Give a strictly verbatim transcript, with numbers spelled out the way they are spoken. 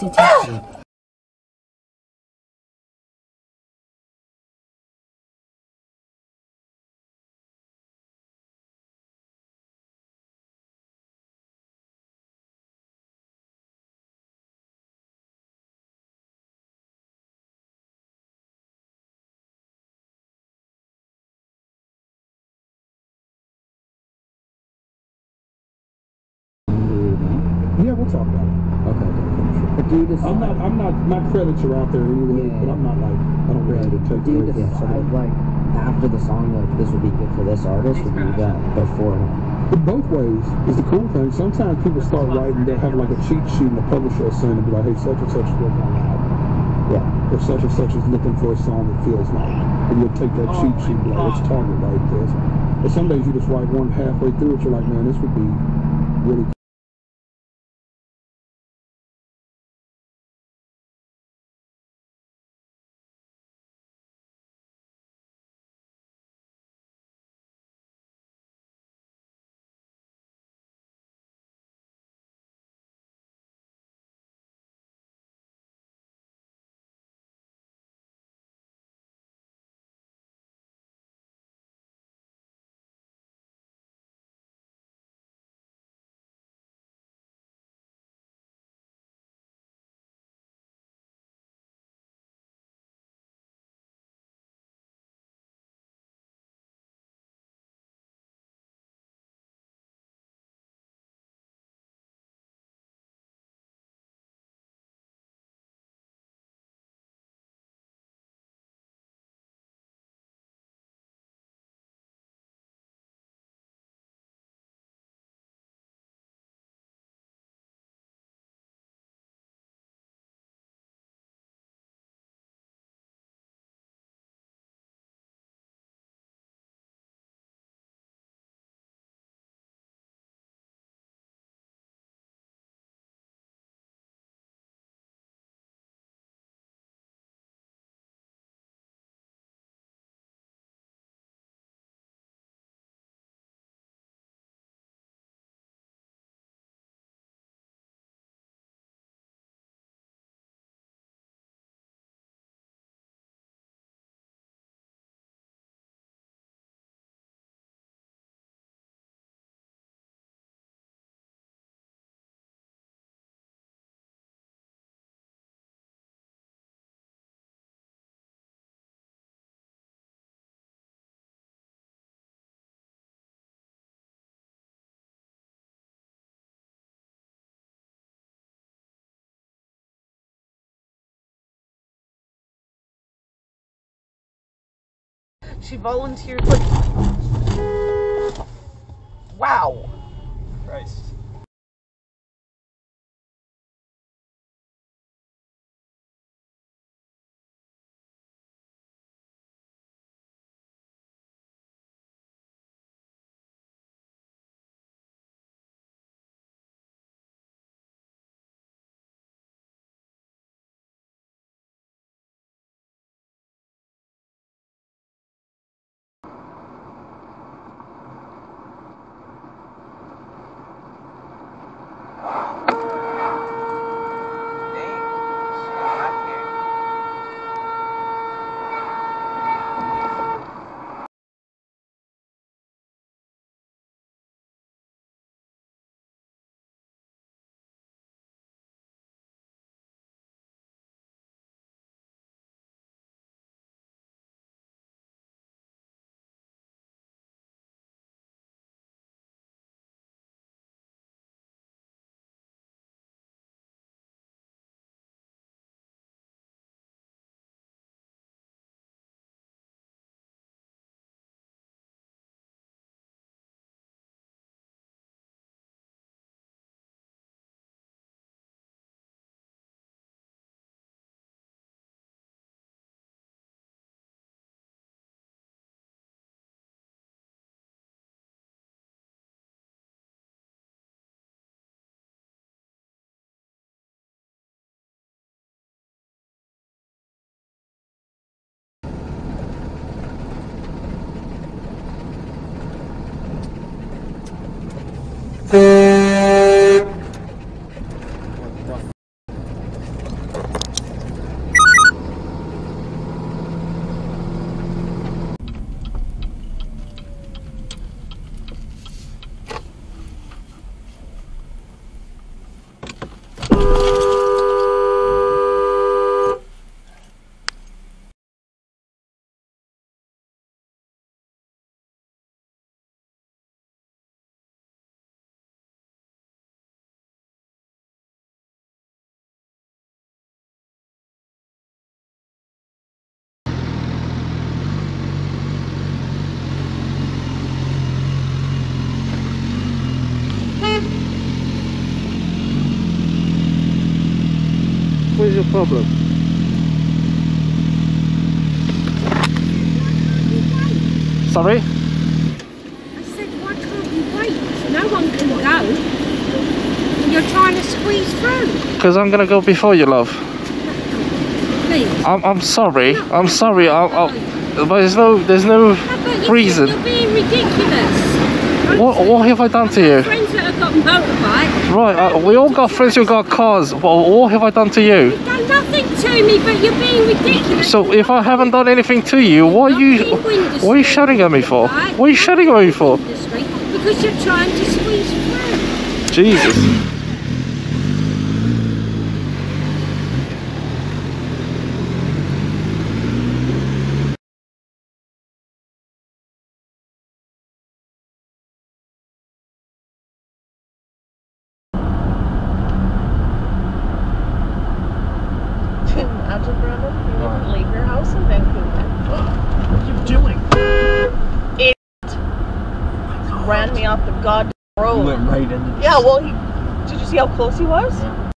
detection. Yeah, we'll talk about it. Okay. But do you decide, I'm not. I'm not. My credits are out there anyway, yeah, but I'm not like. I don't really take. Do you decide like after the song like this would be good for this artist, or do you got before? But both ways is the cool thing. Sometimes people start writing, they'll have like a cheat sheet, and the publisher will send them like, hey, such and such is working on an album. Yeah. Or such and such is looking for a song that feels like, and you'll take that cheat sheet and like, let's target like this. But some days you just write one halfway through it, you're like, man, this would be really cool. She volunteered. Wow. Christ. is your problem? Sorry? I said, why can't you wait? No one can go. And you're trying to squeeze through. Because I'm going to go before you, love. Please. I'm, I'm sorry. No. I'm sorry. I'll, I'll, but there's no, there's no you reason. You're being ridiculous. What, what have I done to you? Friends that have got motorbikes. Right. Uh, we all got friends who've got cars. Well, what have I done to you? You've done nothing to me, but you're being ridiculous. So if I haven't done anything to you, what are you, what are you shouting at me for? Right? What are you shouting at me for? Because you're trying to squeeze through. Jesus. Ran me off the goddamn road. He went right into this. Yeah, well, he, did you see how close he was? Yeah.